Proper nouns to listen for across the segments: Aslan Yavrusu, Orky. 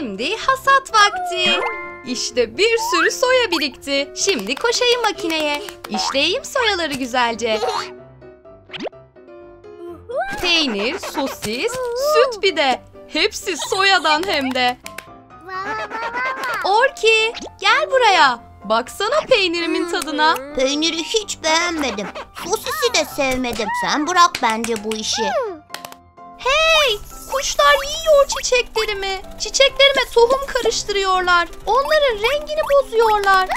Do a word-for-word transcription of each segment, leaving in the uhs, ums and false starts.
Şimdi hasat vakti. İşte bir sürü soya birikti. Şimdi koşayım makineye. İşleyeyim soyaları güzelce. Peynir, sosis, süt bir de. Hepsi soyadan hem de. Orky, gel buraya. Baksana peynirimin tadına. Peyniri hiç beğenmedim. Sosisi de sevmedim. Sen bırak bence bu işi. Hey! Kuşlar yiyor çiçeklerimi. Çiçeklerime tohum karıştırıyorlar. Onların rengini bozuyorlar.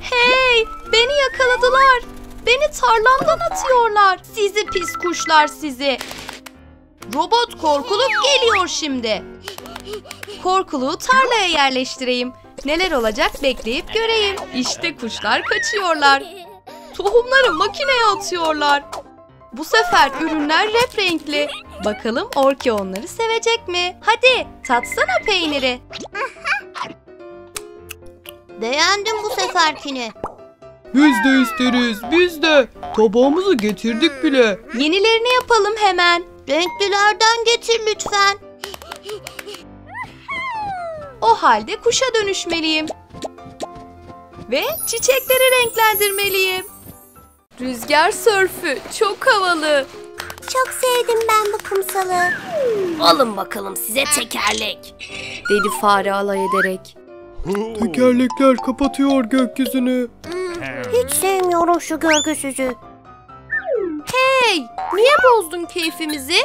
Hey! Beni yakaladılar. Beni tarlamdan atıyorlar. Sizi pis kuşlar sizi. Robot korkuluk geliyor şimdi. Korkuluğu tarlaya yerleştireyim. Neler olacak bekleyip göreyim. İşte kuşlar kaçıyorlar. Tohumları makineye atıyorlar. Bu sefer ürünler rep renkli. Bakalım Orky onları sevecek mi? Hadi tatsana peyniri. Beğendim bu seferkini. Biz de isteriz, biz de. Tabağımızı getirdik bile. Yenilerini yapalım hemen. Renklilerden getir lütfen. O halde kuşa dönüşmeliyim. Ve çiçekleri renklendirmeliyim. Rüzgar sörfü çok havalı. Çok sevdim ben bu kumsalı. Alın bakalım size tekerlek. Dedi fare alay ederek. Tekerlekler kapatıyor gökyüzünü. Hiç sevmiyorum şu görgüsüzü. Hey! Niye bozdun keyfimizi?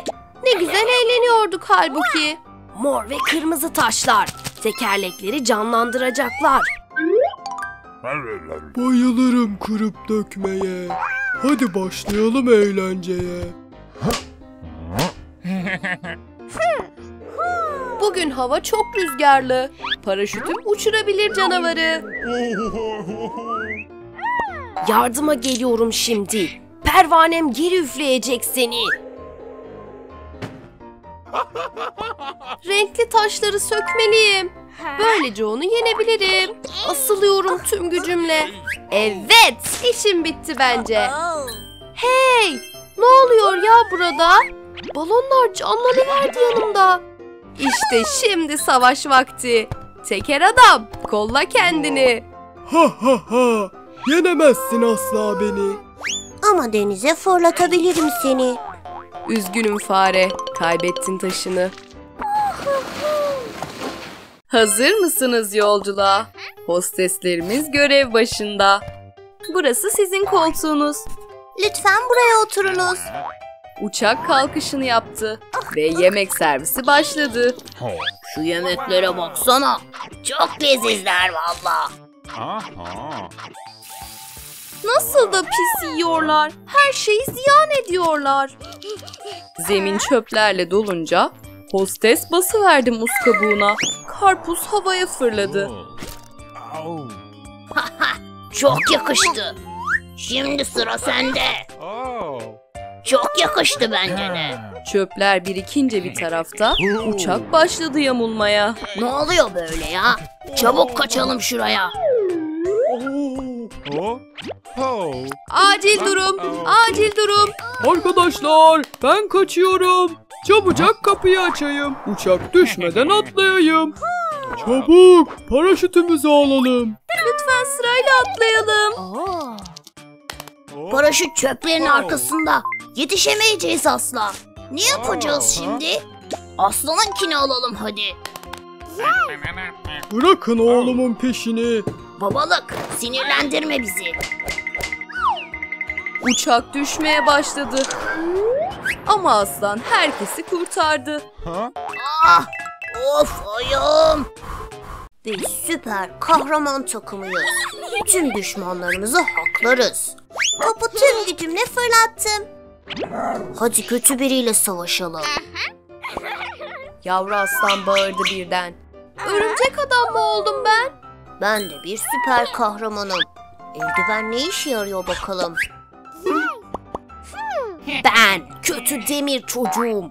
Ne güzel eğleniyorduk halbuki. Mor ve kırmızı taşlar. Tekerlekleri canlandıracaklar. Bayılırım kırıp dökmeye. Hadi başlayalım eğlenceye. Bugün hava çok rüzgarlı. Paraşütüm uçurabilir canavarı. Yardıma geliyorum şimdi. Pervanem geri üfleyecek seni. Renkli taşları sökmeliyim. Böylece onu yenebilirim. Asılıyorum tüm gücümle. Evet, işim bitti bence. Hey, ne oluyor ya burada? Balonlar canlanıverdi yanımda. İşte şimdi savaş vakti. Teker adam, kolla kendini. Ha ha ha, yenemezsin asla beni. Ama denize fırlatabilirim seni. Üzgünüm fare, kaybettin taşını. Hazır mısınız yolculuğa? Hosteslerimiz görev başında. Burası sizin koltuğunuz. Lütfen buraya oturunuz. Uçak kalkışını yaptı ve yemek servisi başladı. Şu yemeklere baksana. Çok lezizler valla. Nasıl da pis yiyorlar. Her şeyi ziyan ediyorlar. Zemin çöplerle dolunca hostes basıverdi muz kabuğuna. Karpuz havaya fırladı. Çok yakıştı. Şimdi sıra sende. Çok yakıştı bence de. Çöpler birikince bir tarafta uçak başladı yamulmaya. Ne oluyor böyle ya? Çabuk kaçalım şuraya. Acil durum, acil durum. Arkadaşlar ben kaçıyorum. Çabucak kapıyı açayım. Uçak düşmeden atlayayım. Çabuk paraşütümüzü alalım. Lütfen sırayla atlayalım. Paraşüt çöplerin arkasında. Yetişemeyeceğiz asla. Ne yapacağız şimdi? Aslanınkini alalım hadi. Bırakın oğlumun peşini. Babalık, sinirlendirme bizi. Uçak düşmeye başladı. Ama aslan herkesi kurtardı. Ha? Ah! Of ayağım! Biz süper kahraman takımıyız. Tüm düşmanlarımızı haklarız. Topu tüm gücümle fırlattım. Hadi kötü biriyle savaşalım. Yavru aslan bağırdı birden. Örümcek adam mı oldum ben? Ben de bir süper kahramanım. Eldiven ne işe yarıyor bakalım? Ben kötü demir çocuğum.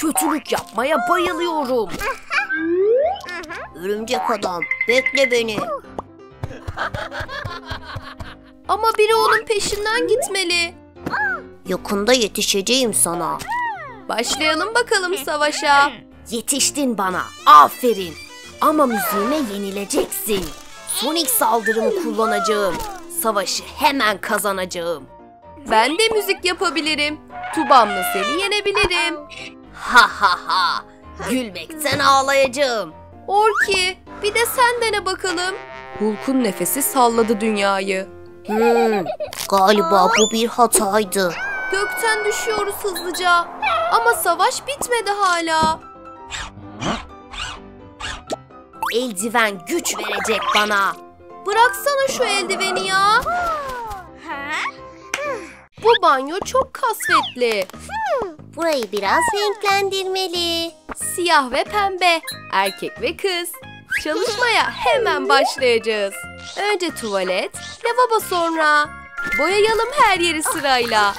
Kötülük yapmaya bayılıyorum. Örümcek adam bekle beni. Ama biri onun peşinden gitmeli. Yakında yetişeceğim sana. Başlayalım bakalım savaşa. Yetiştin bana. Aferin. Ama müziğime yenileceksin. Sonic saldırımı kullanacağım. Savaşı hemen kazanacağım. Ben de müzik yapabilirim. Tubamla seni yenebilirim. Ha ha ha. Gülmekten ağlayacağım. Orky, bir de sen dene bakalım. Hulk'un nefesi salladı dünyayı. Hmm, galiba bu bir hataydı. Gökten düşüyoruz hızlıca. Ama savaş bitmedi hala. Eldiven güç verecek bana. Bıraksana şu eldiveni ya. Bu banyo çok kasvetli. Burayı biraz renklendirmeli. Siyah ve pembe. Erkek ve kız. Çalışmaya hemen başlayacağız. Önce tuvalet, lavabo sonra. Boyayalım her yeri sırayla.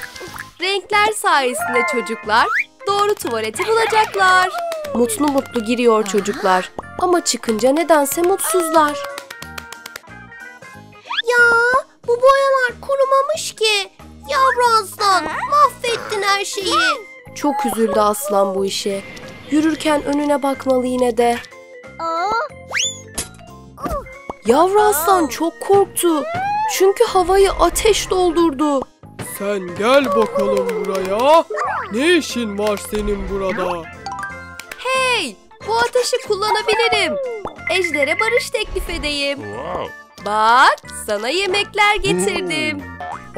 Renkler sayesinde çocuklar doğru tuvaleti bulacaklar. Mutlu mutlu giriyor çocuklar. Ama çıkınca nedense mutsuzlar. Ya bu boyalar kurumamış ki. Yavru aslan, mahvettin her şeyi. Çok üzüldü aslan bu işe. Yürürken önüne bakmalı yine de. Yavru aslan çok korktu. Çünkü havayı ateş doldurdu. Sen gel bakalım buraya. Ne işin var senin burada? Hey, bu ateşi kullanabilirim. Ejder'e barış teklif edeyim. Bak, sana yemekler getirdim.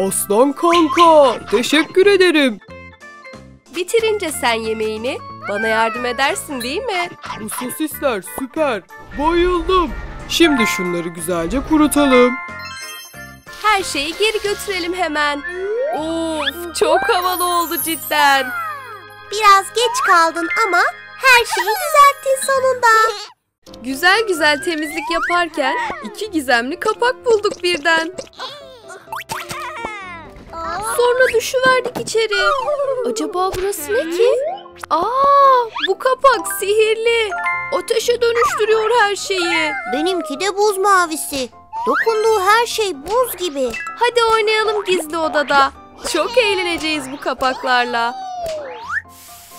Aslan kanka, teşekkür ederim. Bitirince sen yemeğini bana yardım edersin değil mi? Bu sosisler süper. Bayıldım. Şimdi şunları güzelce kurutalım. Her şeyi geri götürelim hemen. Of, çok havalı oldu cidden. Biraz geç kaldın ama her şeyi düzelttin sonunda. Güzel güzel temizlik yaparken iki gizemli kapak bulduk birden. Sonra düşüverdik içeri. Acaba burası ne ki? Aa, bu kapak sihirli. Ateşe dönüştürüyor her şeyi. Benimki de buz mavisi. Dokunduğu her şey buz gibi. Hadi oynayalım gizli odada. Çok eğleneceğiz bu kapaklarla.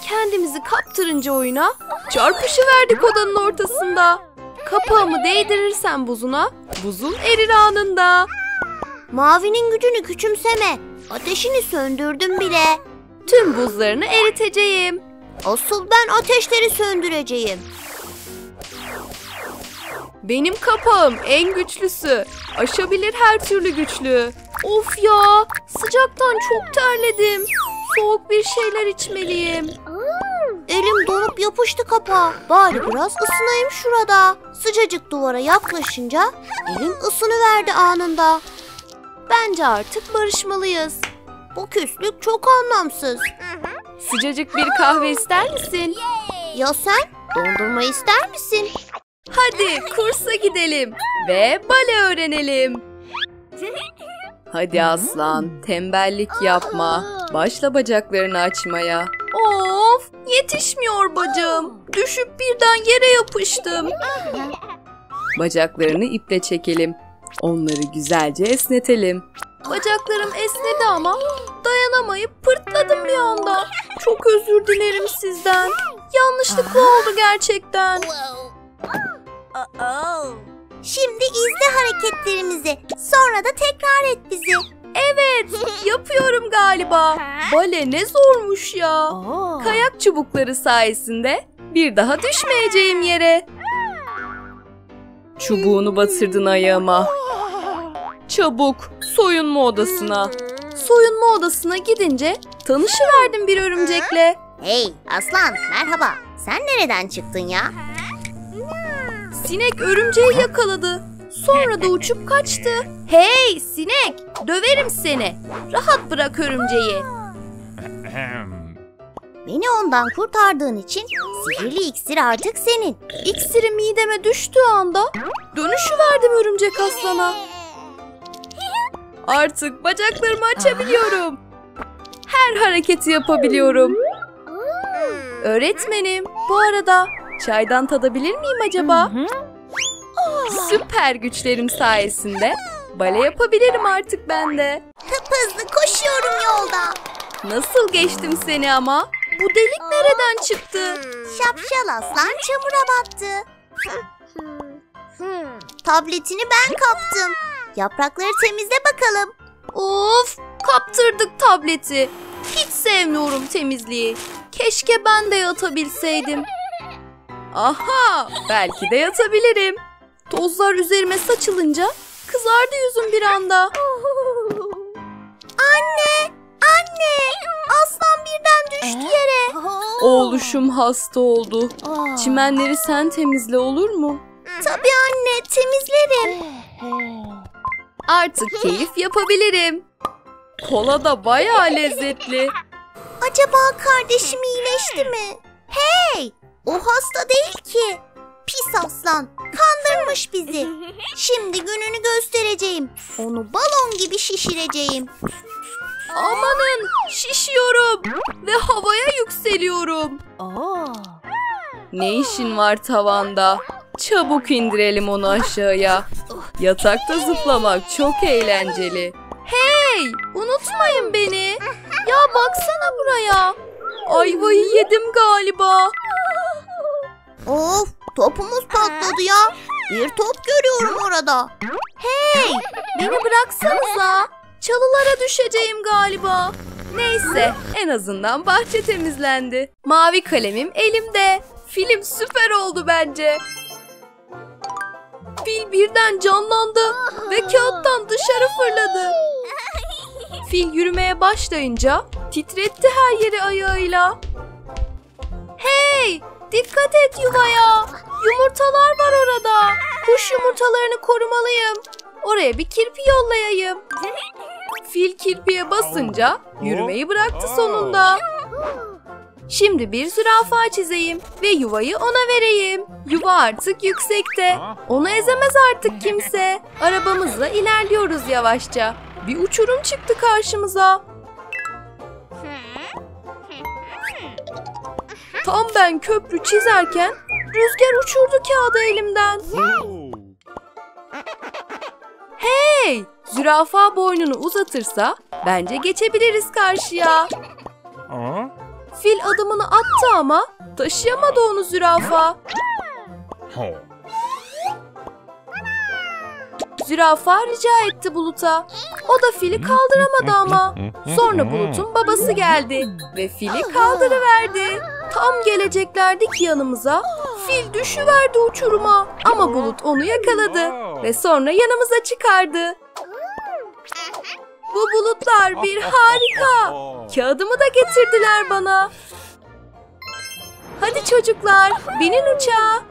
Kendimizi kaptırınca oyuna çarpışıverdik odanın ortasında. Kapağımı değdirirsen buzuna, buzun erir anında. Mavinin gücünü küçümseme. Ateşini söndürdüm bile. Tüm buzlarını eriteceğim. Asıl ben ateşleri söndüreceğim. Benim kapağım en güçlüsü. Aşabilir her türlü güçlü. Of ya, sıcaktan çok terledim. Soğuk bir şeyler içmeliyim. Elim donup yapıştı kapağa. Bari biraz ısınayım şurada. Sıcacık duvara yaklaşınca elim ısınıverdi anında. Bence artık barışmalıyız. Bu küslük çok anlamsız. Sıcacık bir kahve ister misin? Ya sen? Dondurma ister misin? Hadi kursa gidelim ve bale öğrenelim. Hadi aslan, tembellik yapma. Başla bacaklarını açmaya. Of, yetişmiyor bacağım. Düşüp birden yere yapıştım. Bacaklarını iple çekelim. Onları güzelce esnetelim. Bacaklarım esnedi ama dayanamayıp pırtladım bir anda. Çok özür dilerim sizden. Yanlışlıkla oldu gerçekten. Şimdi izle hareketlerimizi. Sonra da tekrar et bizi. Evet, yapıyorum galiba. Bale ne zormuş ya. Kayak çubukları sayesinde bir daha düşmeyeceğim yere. Çubuğunu batırdın ayağıma. Çabuk soyunma odasına. Soyunma odasına gidince tanışıverdim bir örümcekle. Hey aslan, merhaba. Sen nereden çıktın ya? Sinek örümceği yakaladı. Sonra da uçup kaçtı. Hey sinek, döverim seni. Rahat bırak örümceği. Beni ondan kurtardığın için sihirli iksir artık senin. İksiri mideme düştüğü anda dönüşüverdim örümcek aslana. Artık bacaklarımı açabiliyorum. Her hareketi yapabiliyorum. Öğretmenim, bu arada çaydan tadabilir miyim acaba? Süper güçlerim sayesinde bale yapabilirim artık ben de. Hızlı koşuyorum yolda. Nasıl geçtim seni ama? Bu delik nereden çıktı? Şapşal aslan çamura battı. Tabletini ben kaptım. Yaprakları temizle bakalım. Of, kaptırdık tableti. Hiç sevmiyorum temizliği. Keşke ben de yatabilseydim. Aha, belki de yatabilirim. Tozlar üzerime saçılınca kızardı yüzüm bir anda. Anne, anne, aslan birden düştü yere. Oğluşum hasta oldu. Çimenleri sen temizle, olur mu? Tabii anne, temizlerim. Artık keyif yapabilirim. Kola da bayağı lezzetli. Acaba kardeşim iyileşti mi? Hey! O hasta değil ki. Pis aslan. Kandırmış bizi. Şimdi gününü göstereceğim. Onu balon gibi şişireceğim. Amanın! Şişiyorum. Ve havaya yükseliyorum. Aa. Ne işin var tavanda? Çabuk indirelim onu aşağıya. Yatakta zıplamak çok eğlenceli. Hey! Unutmayın beni. Ya baksana buraya. Ayvayı yedim galiba. Of! Topumuz patladı ya. Bir top görüyorum orada. Hey! Beni bıraksanıza. Çalılara düşeceğim galiba. Neyse, en azından bahçe temizlendi. Mavi kalemim elimde. Film süper oldu bence. Fil birden canlandı ve kağıttan dışarı fırladı. Fil yürümeye başlayınca titretti her yeri ayağıyla. Hey! Dikkat et yuvaya! Yumurtalar var orada. Kuş yumurtalarını korumalıyım. Oraya bir kirpi yollayayım. Fil kirpiye basınca yürümeyi bıraktı sonunda. Şimdi bir zürafa çizeyim ve yuvayı ona vereyim. Yuva artık yüksekte. Onu ezemez artık kimse. Arabamızla ilerliyoruz yavaşça. Bir uçurum çıktı karşımıza. Tam ben köprü çizerken rüzgar uçurdu kağıdı elimden. Hey! Zürafa boynunu uzatırsa bence geçebiliriz karşıya. Fil adımını attı ama taşıyamadı onu zürafa. Zürafa rica etti buluta. O da fili kaldıramadı ama. Sonra bulutun babası geldi ve fili kaldırıverdi. Tam geleceklerdi ki yanımıza. Fil düşüverdi uçuruma. Ama bulut onu yakaladı ve sonra yanımıza çıkardı. Bu bulutlar bir harika. Kağıdımı da getirdiler bana. Hadi çocuklar, binin uçağa.